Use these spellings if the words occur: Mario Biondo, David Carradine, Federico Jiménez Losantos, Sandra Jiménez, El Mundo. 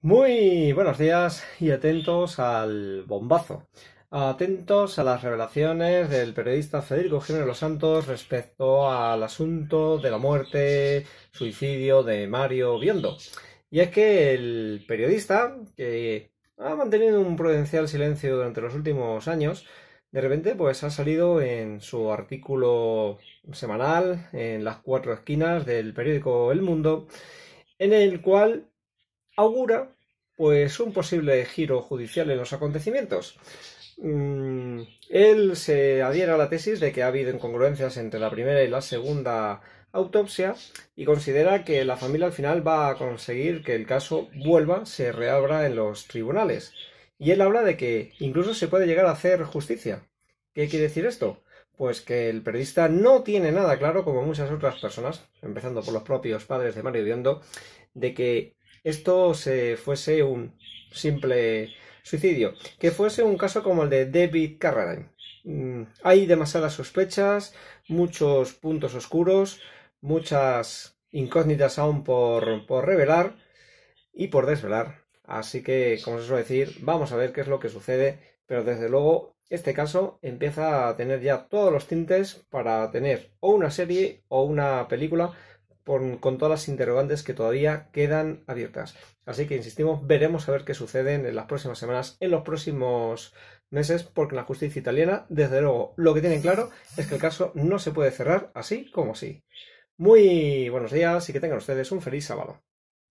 Muy buenos días y atentos al bombazo. Atentos a las revelaciones del periodista Federico Jiménez Losantos respecto al asunto de la muerte, suicidio de Mario Biondo. Y es que el periodista, que ha mantenido un prudencial silencio durante los últimos años, de repente pues ha salido en su artículo semanal en las cuatro esquinas del periódico El Mundo, en el cual augura pues un posible giro judicial en los acontecimientos. Él se adhiere a la tesis de que ha habido incongruencias entre la primera y la segunda autopsia y considera que la familia al final va a conseguir que el caso se reabra en los tribunales. Y él habla de que incluso se puede llegar a hacer justicia. ¿Qué quiere decir esto? Pues que el periodista no tiene nada claro, como muchas otras personas, empezando por los propios padres de Mario Biondo, de que esto se fuese un simple suicidio, que fuese un caso como el de David Carradine. Hay demasiadas sospechas, muchos puntos oscuros, muchas incógnitas aún por revelar y por desvelar. Así que, como se suele decir, vamos a ver qué es lo que sucede, pero desde luego este caso empieza a tener ya todos los tintes para tener o una serie o una película con todas las interrogantes que todavía quedan abiertas. Así que insistimos, veremos a ver qué sucede en las próximas semanas, en los próximos meses, porque en la justicia italiana, desde luego, lo que tienen claro es que el caso no se puede cerrar así como así. Muy buenos días y que tengan ustedes un feliz sábado.